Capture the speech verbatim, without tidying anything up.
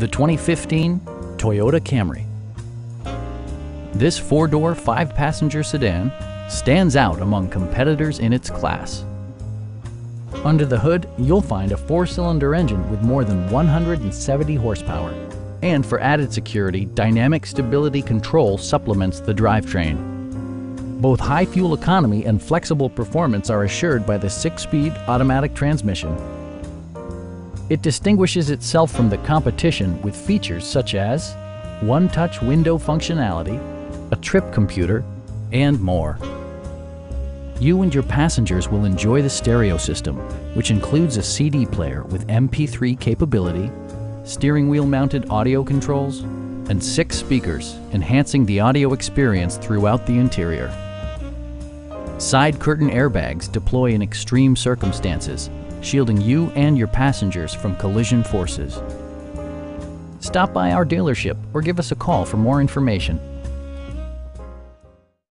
the twenty fifteen Toyota Camry. This four-door, five-passenger sedan stands out among competitors in its class. Under the hood, you'll find a four-cylinder engine with more than one hundred seventy horsepower. And for added security, dynamic stability control supplements the drivetrain. Both high fuel economy and flexible performance are assured by the six-speed automatic transmission. It distinguishes itself from the competition with features such as one-touch window functionality, a trip computer, and more. You and your passengers will enjoy the stereo system, which includes a C D player with M P three capability, steering wheel-mounted audio controls, and six speakers, enhancing the audio experience throughout the interior. Side curtain airbags deploy in extreme circumstances, shielding you and your passengers from collision forces. Stop by our dealership or give us a call for more information.